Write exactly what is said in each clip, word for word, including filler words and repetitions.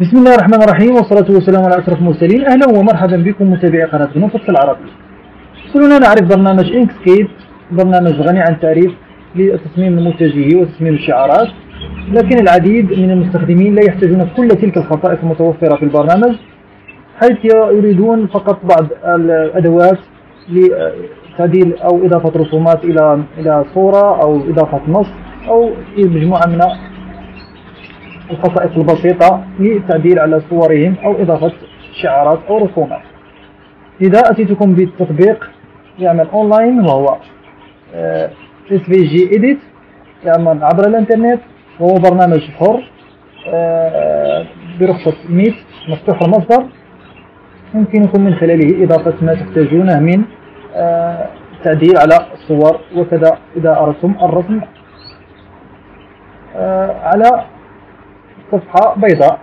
بسم الله الرحمن الرحيم، والصلاة والسلام على أشرف المرسلين. أهلا ومرحبا بكم متابعي قناتنا نفس العربي. سننا نعرف برنامج إنكسكيب، برنامج غني عن تعريف لتصميم المتجه وتصميم الشعارات، لكن العديد من المستخدمين لا يحتاجون كل تلك الخصائص المتوفرة في البرنامج، حيث يريدون فقط بعض الأدوات لتعديل أو إضافة رسومات إلى إلى صورة أو إضافة نص أو مجموعة من الخصائص البسيطة للتعديل على صورهم أو إضافة شعارات أو رسومات. لذا أتيتكم بالتطبيق يعمل أونلاين وهو إس في جي Edit، يعمل عبر الإنترنت، وهو برنامج حر برخصة ميت مفتوح المصدر، يمكنكم من خلاله إضافة ما تحتاجونه من تعديل على الصور وكذا إذا أردتم الرسم على صفحة بيضاء.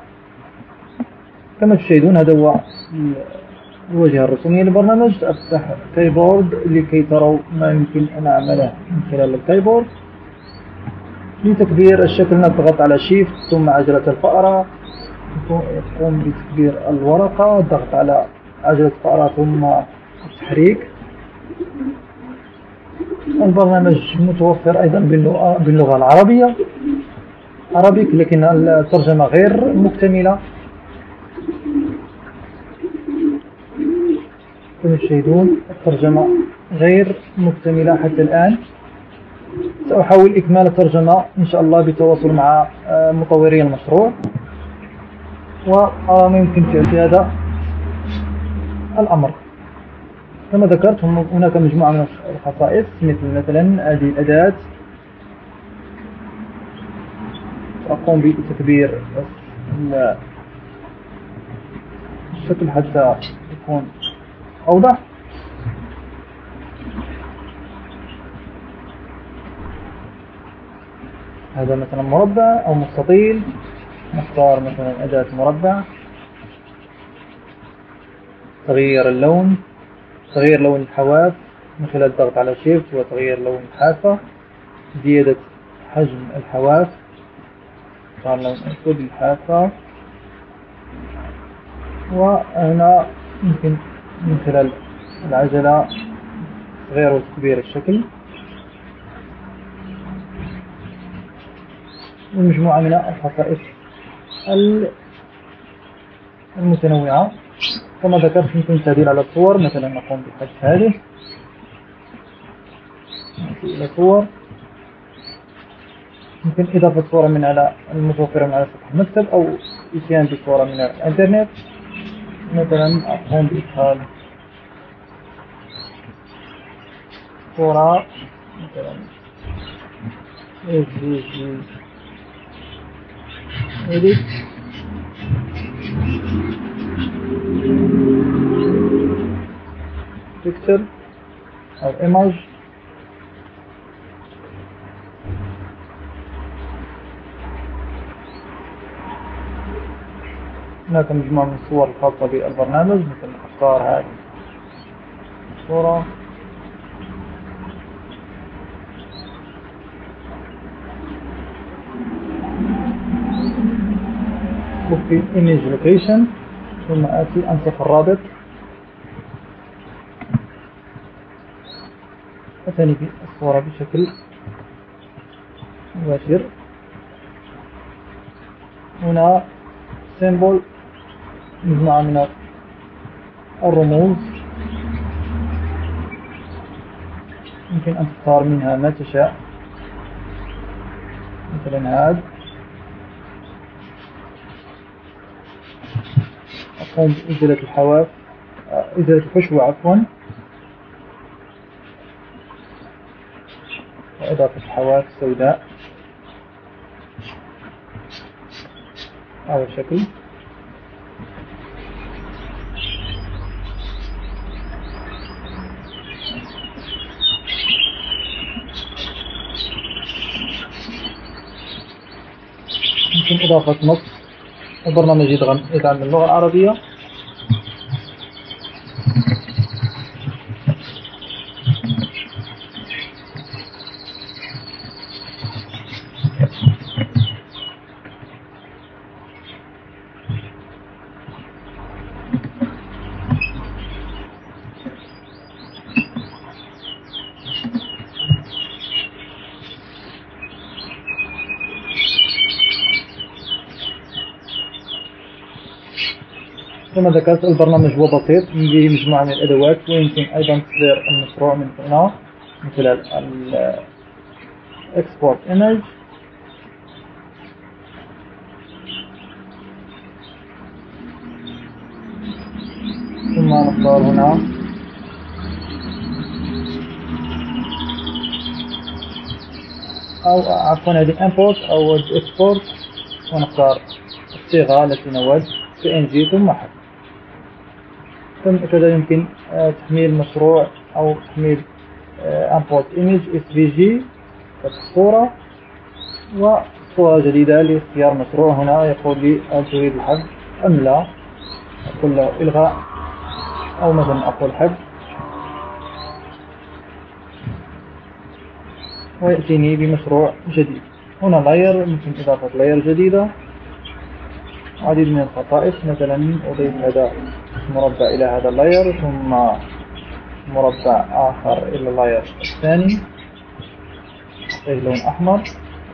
كما تشاهدون هذا هو الواجهة الرسومية للبرنامج. أفتح الكيبورد لكي تروا ما يمكن أن أعمله من خلال الكيبورد. لتكبير الشكل نضغط على شيفت ثم عجلة الفأرة، يقوم بتكبير الورقة، ضغط على عجلة الفأرة ثم التحريك. البرنامج متوفر أيضا باللغة العربية عربي، لكن الترجمة غير مكتملة كما تشاهدون، الترجمة غير مكتملة حتى الآن. سأحاول إكمال الترجمة إن شاء الله بالتواصل مع مطوري المشروع، وأرى ما يمكن فعل هذا الأمر. كما ذكرت هناك مجموعة من الخصائص، مثل مثلا هذه الأداة، أقوم بتكبير الشكل حتى يكون أوضح. هذا مثلا مربع أو مستطيل، نختار مثلا أداة مربع، تغيير اللون، تغيير لون الحواف من خلال الضغط على شيفت وتغيير لون الحافة، زيادة حجم الحواف، صار لون أسود الحافة. وهنا يمكن من خلال العجلة تغيير وتكبير الشكل، ومجموعة من الخصائص المتنوعة. كما ذكرت يمكن التعديل على الصور، مثلا نقوم بحذف هذه إلى صور، يمكن إضافة صورة من على المتوفرة من على سطح المكتب، أو إتيان بصورة من الإنترنت. مثلا أقوم بإدخال صورة مثلا إس في جي Edit، Picture أو Image، هناك مجموعة من الصور الخاصة بالبرنامج، مثل أختار هذه الصورة، في Image Location، ثم آتي أنسق الرابط، أتاني بالصورة بشكل مباشر. هنا Symbol، مجموعة من الرموز يمكن أن تختار منها ما تشاء، مثلا هذا. أقوم بإزالة الحواف، إزالة الحشوة عفوا، وإضافة الحواف السوداء على الشكل. يمكن إضافة نص. البرنامج يدعم باللغة العربية. كما ذكرت البرنامج هو بسيط، يجي مجموعة من الأدوات، ويمكن أيضا تصدير المشروع من هنا من خلال Export Image. ثم نختار هنا أو عفوا هذه Import أو Export، ونختار الصيغة التي نود بي إن جي ثم حفظ. ثم كذا يمكن تحميل مشروع أو تحميل Import Image إس في جي الصورة وصورة جديدة لاختيار مشروع. هنا يقول لي هل تريد الحذف أم لا، أقول له إلغاء أو مثلا أقول حذف، ويأتيني بمشروع جديد. هنا لاير ممكن إضافة لاير جديدة، عديد من الخصائص، مثلا أضيف هذا مربع إلى هذا اللاير ثم مربع آخر إلى اللاير الثاني لون أحمر،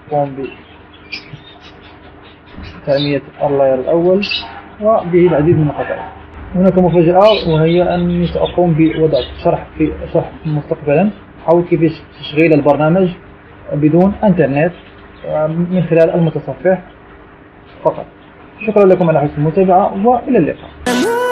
أقوم بتنمية اللاير الأول وبه العديد من الخطأ. هناك مفاجأة وهي أني سأقوم بوضع شرح في شرح مستقبلا حول كيفية تشغيل البرنامج بدون إنترنت من خلال المتصفح فقط. شكرا لكم على حسن المتابعة وإلى اللقاء.